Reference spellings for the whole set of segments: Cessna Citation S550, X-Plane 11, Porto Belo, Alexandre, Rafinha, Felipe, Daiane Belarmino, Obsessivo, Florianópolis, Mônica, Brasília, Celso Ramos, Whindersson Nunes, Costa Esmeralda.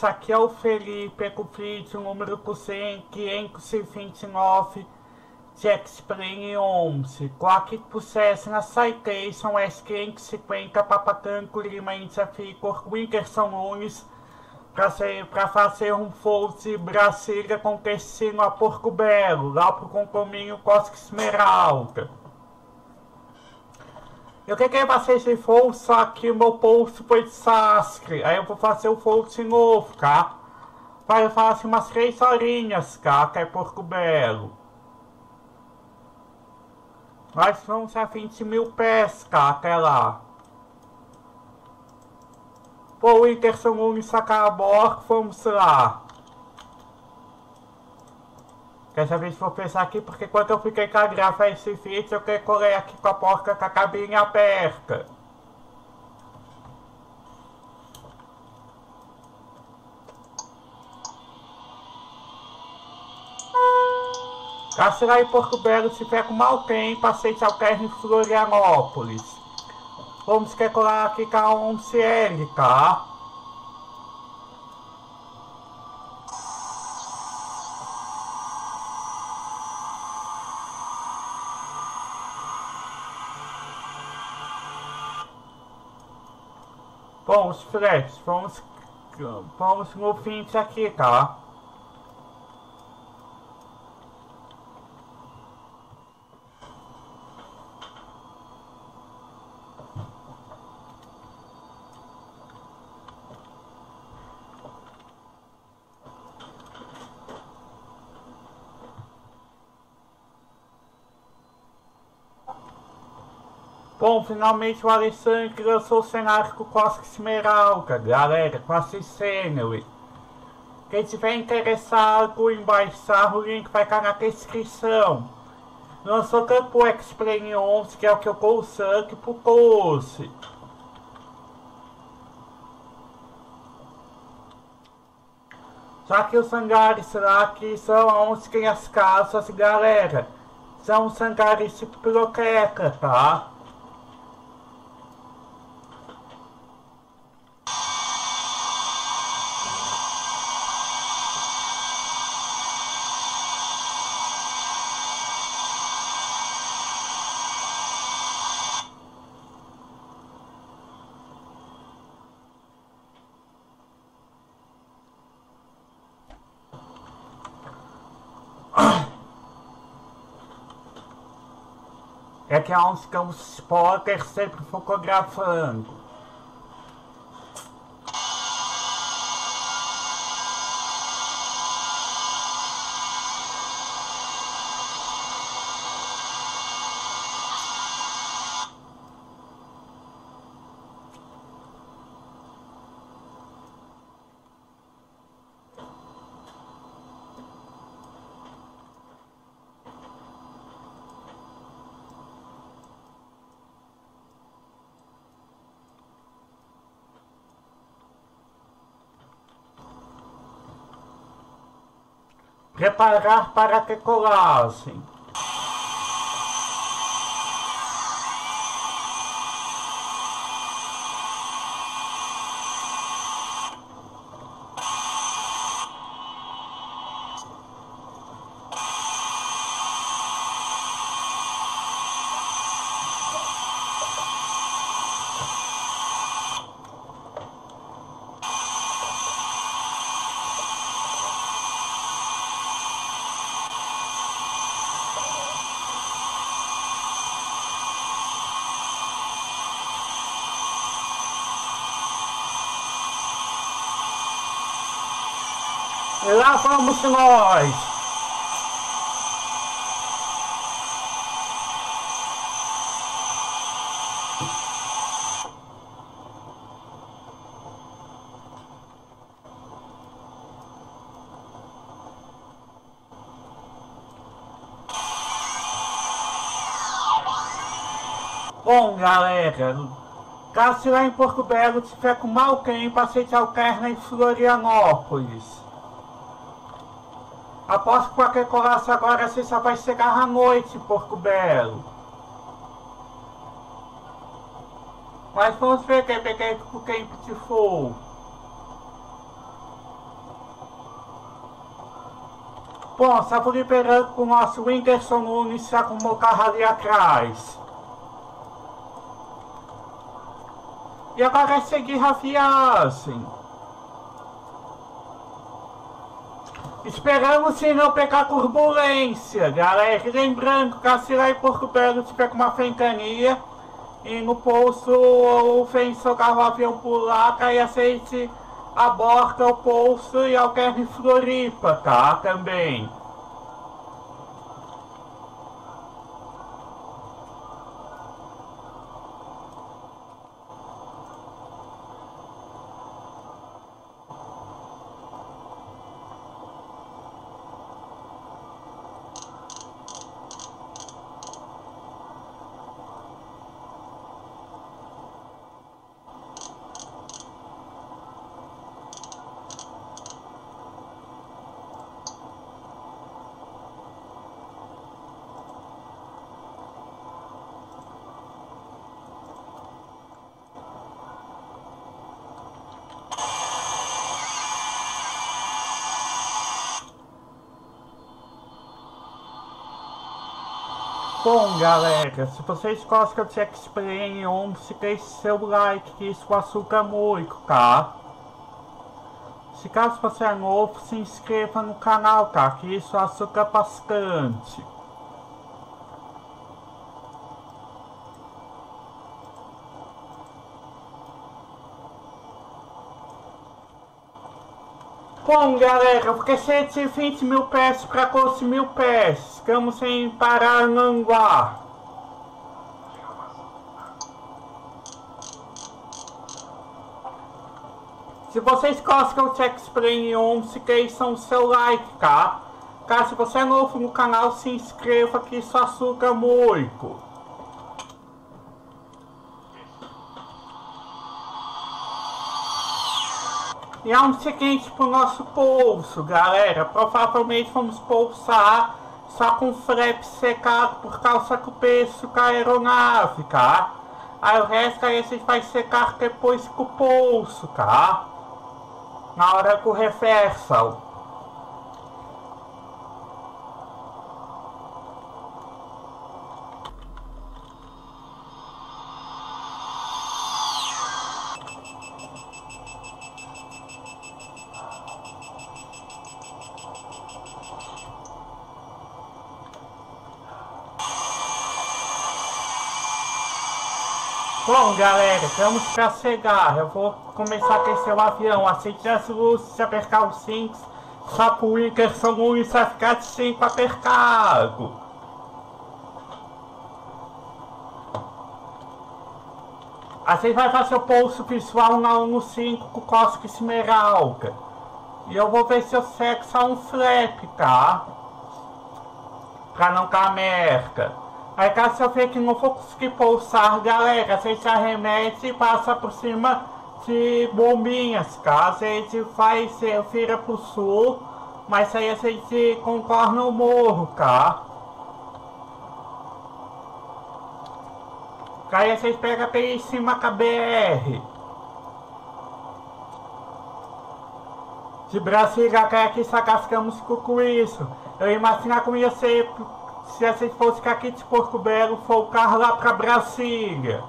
isso, aqui é o Felipe com o feed número 529 de X-Plane 11. Coloque pro Cessna Citation S550 Papatanco Lima Desafio por Whindersson Nunes para fazer um voo de Brasília com destino a Porto Belo, lá pro condomínio Costa Esmeralda. Eu queria fazer de voo, só que meu post foi desastre. Aí eu vou fazer o voo de novo, tá? Vai levar assim umas 3 horinhas, tá? Até Porto Belo. Nós vamos a 20.000 pés, tá? Até lá. Pô, o Whindersson Nunes acabou, vamos lá. Dessa vez vou pensar aqui, porque quando eu fiquei pra gravar esse vídeo, eu decorei aqui com a porta com a cabine aberta. Lá em Porto Belo, se pega um mau tempo, aceite ao terno em Florianópolis. Vamos decorar aqui com a 11L, tá? Bom, os fretes, vamos no fim disso aqui, tá? Bom, finalmente o Alexandre lançou o cenário com o Costa Esmeralda, galera, com a Scenery. Quem tiver interessado em baixar, o link vai estar na descrição. Lançou tanto o X-Plane 11, que é o que eu tô usando, pro Coast. Já que os hangares lá, que são onde tem as casas, galera, são os hangares tipo biblioteca, tá? É que há uns campos spoilers sempre fotografando. Preparar para a decolagem. Lá vamos nós! Bom, galera, caso lá em Porto Belo tiver com mau tempo, aceite alterna em Florianópolis. Após qualquer colaço agora, você só vai chegar à noite, Porto Belo. Mas vamos ver quem peguei com quem for. Bom, estava liberando com o nosso Whindersson Nunes, está com o carro ali atrás. E agora é seguir Rafinha, assim. Esperamos se não pegar turbulência, galera. E lembrando que assim lá em Porto Belo, se pega uma ventania e no poço o feição carro avião pular, aí a gente aborta o poço e alguém Floripa, tá? Também. Bom, galera, se vocês gostam de X-Plane 11, deixe seu like, que isso açuca muito, tá? Se caso você é novo, se inscreva no canal, tá? Que isso açuca bastante. Bom, galera, eu fiquei cheio de 20 mil peças pra conseguir 1000 peças. Estamos sem parar no ar. Se vocês gostam de X-Plane 11, deixam o seu like, tá? Caso você é novo no canal, se inscreva que isso açuca muito. E é o seguinte pro nosso pulso, galera. Provavelmente vamos pulsar só com frete secado por causa do peso da aeronave, tá? Aí o resto aí a gente vai secar depois com o pulso, tá? Na hora do reversal. Bom, galera, estamos para chegar. Eu vou começar a aquecer o avião, acender as luzes, apertar os cintos, só que o Whindersson Nunes vai ficar de 5 apertado. A gente vai fazer o pulso visual na 1-5 com o Costa Esmeralda. E eu vou ver se eu cego só um flap, tá? Pra não dar merda. Aí caso eu ver que não vou conseguir pulsar, galera, a gente arremete e passa por cima de bombinhas, tá? A gente faz, vira pro sul, mas aí a gente contorna o morro, tá? Aí a gente pega bem em cima da BR. De Brasília, cara, aqui só gastamos com isso. Eu imagino como ia ser... Se a gente fosse aqui de Porto Belo, for o carro lá pra Brasília.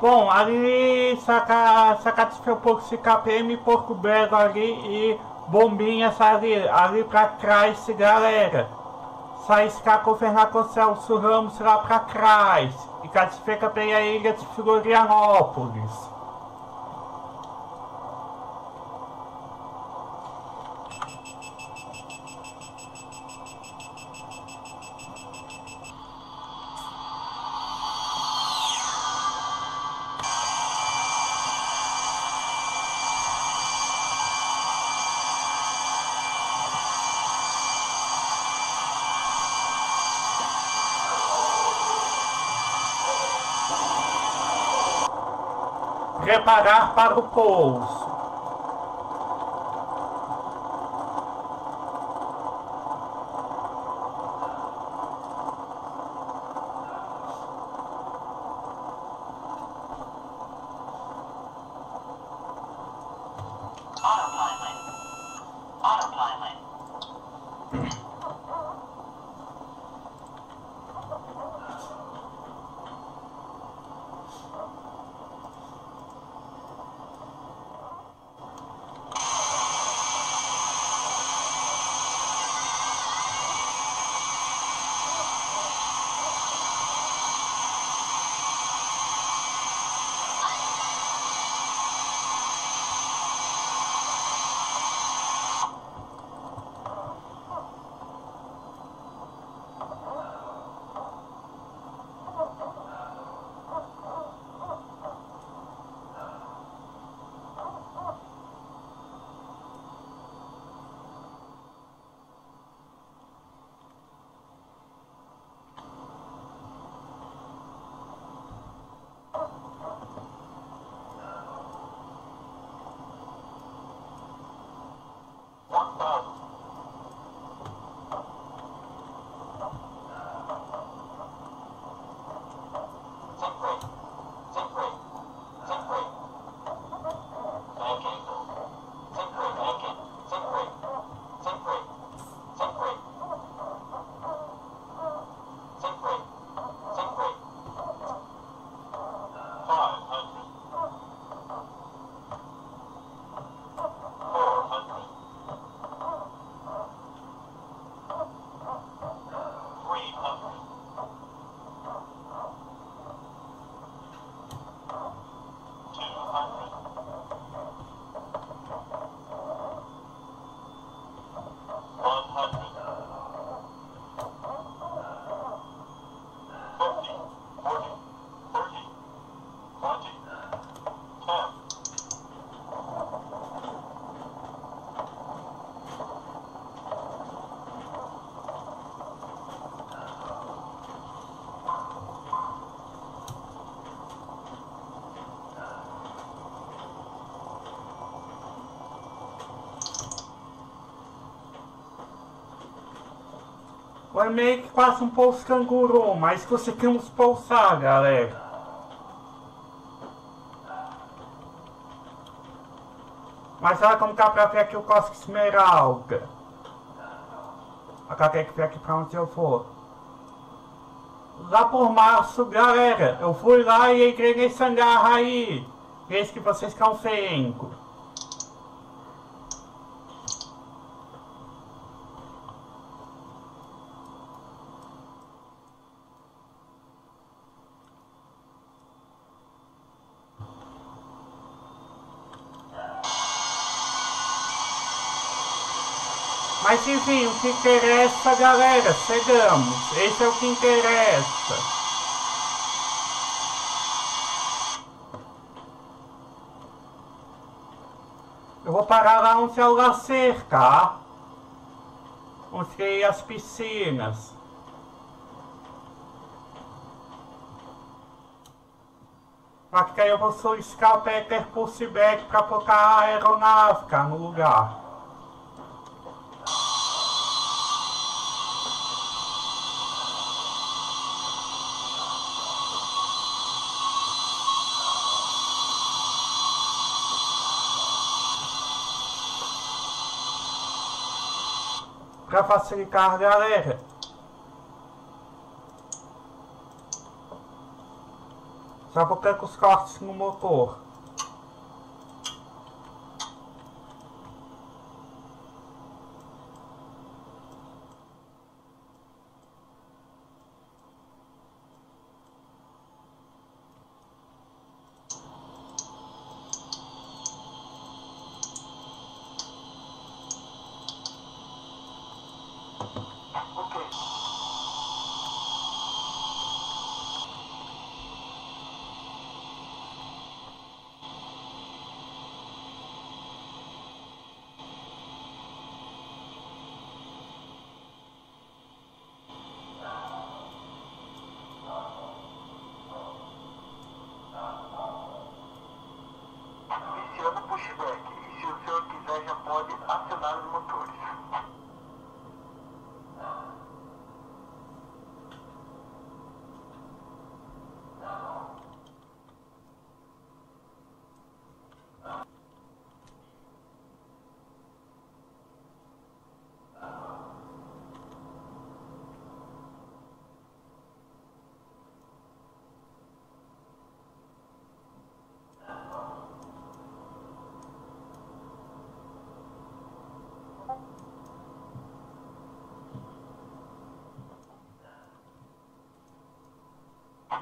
Bom, ali satisfez um pouco esse KPM, Porto Belo ali e bombinhas ali pra trás, galera. Sai escaco Fernando com Celso Ramos lá pra trás. E satisfeita bem a ilha de Florianópolis. preparar para o pouso. É meio que quase um pouso canguru, mas conseguimos pousar, galera. Mas olha como tá pra ver aqui o Costa Esmeralda. Agora tem que ver aqui pra onde eu vou. Lá por março, galera, eu fui lá e entrei nesse hangar aí. Esse que vocês estão vendo. Mas enfim, o que interessa, galera, chegamos. Esse é o que interessa. Eu vou parar lá onde é o lazer, tá? Onde tem as piscinas. Aqui eu vou solicitar o Peter Pulseback pra colocar a aeronave, tá, no lugar. Para facilitar, galera, só vou colocar os cortes no motor.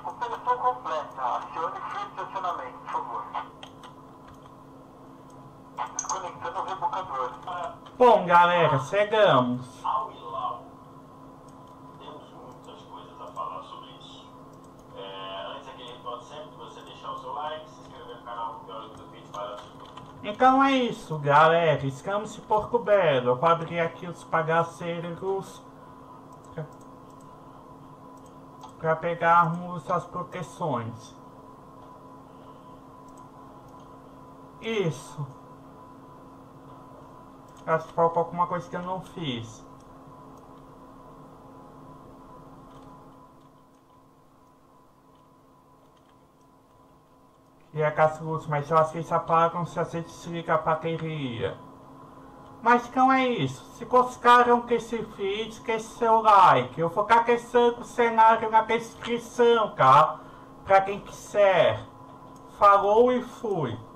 Operação completa. Acione freio de acionamento, por favor. Desconectando o rebocador. Bom, galera, chegamos. Temos muitas coisas a falar sobre isso. Antes daquele ritual, sempre você deixar o seu like, se inscrever no canal, porque é o link do vídeo para assistir. Então é isso, galera. Estamos em Porto Belo. Eu vou abrir aqui os pagaceiros para pegarmos as proteções. Isso. Acho que faltou alguma coisa que eu não fiz. E a caça-luz, mas elas se apagam se a gente desliga a bateria. Mas então é isso. Se gostaram desse vídeo, esqueça seu like. Eu vou ficar aquecendo o cenário na descrição, tá? Pra quem quiser. Falou e fui.